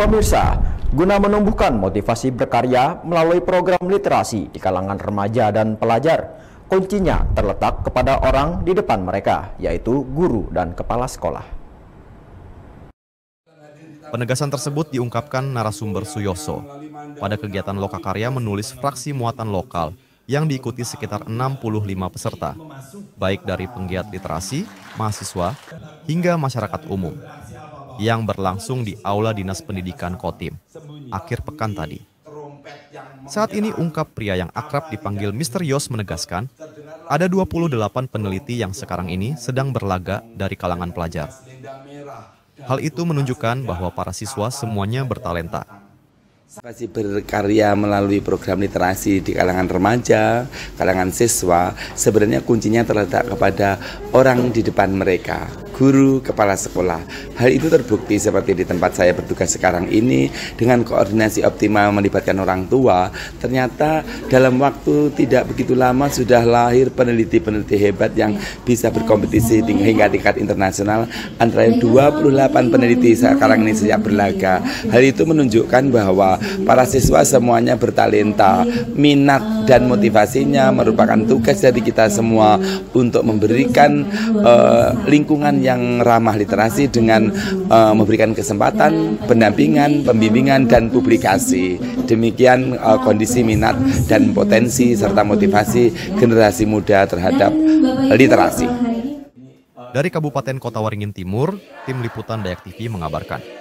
Pemirsa, guna menumbuhkan motivasi berkarya melalui program literasi di kalangan remaja dan pelajar, kuncinya terletak kepada orang di depan mereka, yaitu guru dan kepala sekolah. Penegasan tersebut diungkapkan narasumber Suyoso pada kegiatan Lokakarya menulis fraksi muatan lokal yang diikuti sekitar 65 peserta, baik dari penggiat literasi, mahasiswa, hingga masyarakat umum, yang berlangsung di Aula Dinas Pendidikan KOTIM akhir pekan tadi. Saat ini ungkap pria yang akrab dipanggil Misterius menegaskan, ada 28 peneliti yang sekarang ini sedang berlaga dari kalangan pelajar. Hal itu menunjukkan bahwa para siswa semuanya bertalenta. Berkarya melalui program literasi di kalangan remaja, kalangan siswa, sebenarnya kuncinya terletak kepada orang di depan mereka, guru, kepala sekolah. Hal itu terbukti seperti di tempat saya bertugas sekarang ini, dengan koordinasi optimal melibatkan orang tua, ternyata dalam waktu tidak begitu lama sudah lahir peneliti-peneliti hebat yang bisa berkompetisi hingga tingkat internasional, antara 28 peneliti sekarang ini sejak berlaga. Hal itu menunjukkan bahwa para siswa semuanya bertalenta, minat dan motivasinya merupakan tugas dari kita semua untuk memberikan lingkungan yang ramah literasi dengan memberikan kesempatan, pendampingan, pembimbingan, dan publikasi. Demikian kondisi minat dan potensi serta motivasi generasi muda terhadap literasi. Dari Kabupaten Kota Waringin Timur, tim liputan Dayak TV mengabarkan.